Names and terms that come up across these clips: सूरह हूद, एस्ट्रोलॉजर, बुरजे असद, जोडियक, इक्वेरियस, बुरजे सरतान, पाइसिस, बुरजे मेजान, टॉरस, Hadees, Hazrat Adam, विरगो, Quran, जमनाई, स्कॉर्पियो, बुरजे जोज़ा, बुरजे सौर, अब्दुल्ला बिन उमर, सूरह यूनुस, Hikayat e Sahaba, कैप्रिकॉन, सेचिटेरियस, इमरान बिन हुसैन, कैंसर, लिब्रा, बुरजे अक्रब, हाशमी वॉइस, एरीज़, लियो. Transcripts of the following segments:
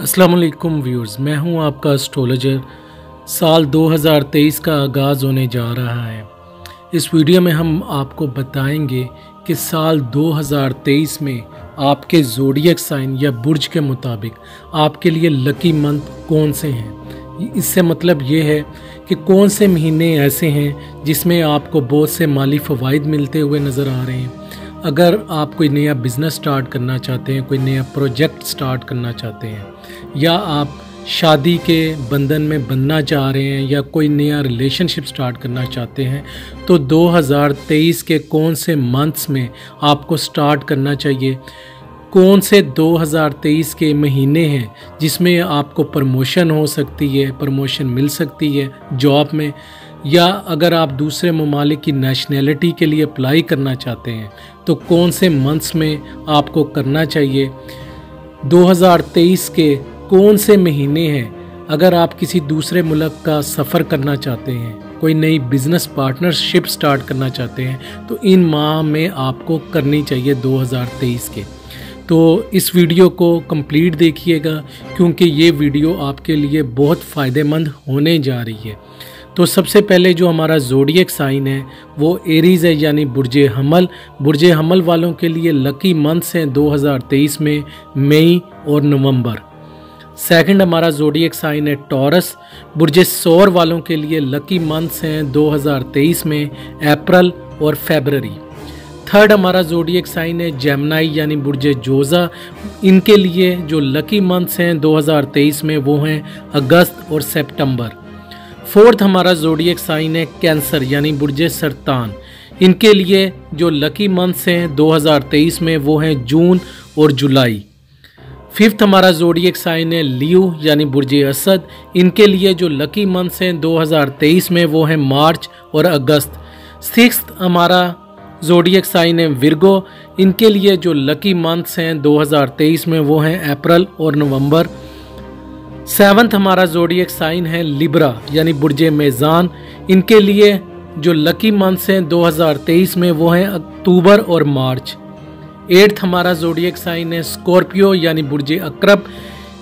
अस्सलामुअलैकुम व्यूअर्स, मैं हूं आपका एस्ट्रोलॉजर। साल 2023 का आगाज़ होने जा रहा है। इस वीडियो में हम आपको बताएंगे कि साल 2023 में आपके जोडियक साइन या बुर्ज के मुताबिक आपके लिए लकी मंथ कौन से हैं। इससे मतलब ये है कि कौन से महीने ऐसे हैं जिसमें आपको बहुत से माली फ़वाइद मिलते हुए नज़र आ रहे हैं। अगर आप कोई नया बिज़नेस स्टार्ट करना चाहते हैं, कोई नया प्रोजेक्ट स्टार्ट करना चाहते हैं, या आप शादी के बंधन में बनना चाह रहे हैं, या कोई नया रिलेशनशिप स्टार्ट करना चाहते हैं, तो 2023 के कौन से मंथ्स में आपको स्टार्ट करना चाहिए। कौन से 2023 के महीने हैं जिसमें आपको प्रमोशन हो सकती है, प्रमोशन मिल सकती है जॉब में, या अगर आप दूसरे मुमालिक की नेशनैलिटी के लिए अप्लाई करना चाहते हैं तो कौन से मंथ्स में आपको करना चाहिए। 2023 के कौन से महीने हैं अगर आप किसी दूसरे मुल्क का सफ़र करना चाहते हैं, कोई नई बिज़नेस पार्टनरशिप स्टार्ट करना चाहते हैं, तो इन माह में आपको करनी चाहिए 2023 के। तो इस वीडियो को कंप्लीट देखिएगा क्योंकि ये वीडियो आपके लिए बहुत फ़ायदेमंद होने जा रही है। तो सबसे पहले जो हमारा जोडियक साइन है वो एरीज़ है, यानी बुरजे हमल। बुरजे हमल वालों के लिए लकी मंथ्स हैं 2023 में मई और नवंबर। सेकंड हमारा जोडियक साइन है टॉरस। बुरजे सौर वालों के लिए लकी मंथ्स हैं 2023 में अप्रैल और फरवरी। थर्ड हमारा जोडियक साइन है जमनाई, यानी बुरजे जोज़ा। इनके लिए जो लकी मंथ्स हैं 2023 में वो हैं अगस्त और सितंबर। फोर्थ हमारा जोडियक साइन है कैंसर, यानी बुरजे सरतान। इनके लिए जो लकी मंथ्स हैं 2023 में वो हैं जून और जुलाई। फिफ्थ हमारा जोडियक साइन है लियो, यानी बुरजे असद। इनके लिए जो लकी मंथ्स हैं 2023 में वो हैं मार्च और अगस्त। सिक्स्थ हमारा जोडियक साइन है विरगो। इनके लिए जो लकी मंथ्स हैं 2023 में वो हैं अप्रैल और नवंबर। सेवंथ हमारा जोडियक साइन है लिब्रा, यानी बुरजे मेजान। इनके लिए जो लकी मंथ्स हैं 2023 में वो हैं अक्टूबर और मार्च। एट्थ हमारा जोडियक साइन है स्कॉर्पियो, यानी बुरजे अक्रब।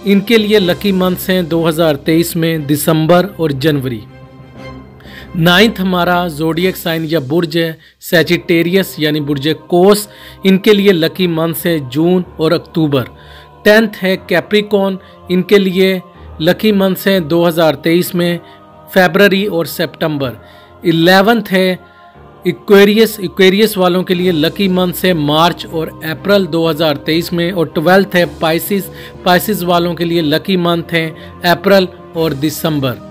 इनके लिए लकी मंथ्स हैं 2023 में दिसंबर और जनवरी। नाइन्थ हमारा जोडियक साइन या बुरज है सेचिटेरियस, यानी बुरजे कोस। इनके लिए लकी मंथ्स हैं जून और अक्टूबर। टेंथ है कैप्रिकॉन। इनके लिए लकी मंथ्स हैं 2023 में फरवरी और सितंबर। इलेवेंथ है इक्वेरियस। इक्वेरियस वालों के लिए लकी मंथ्स है मार्च और अप्रैल 2023 में। और ट्वेल्थ है पाइसिस। पाइसिस वालों के लिए लकी मंथ हैं अप्रैल और दिसंबर।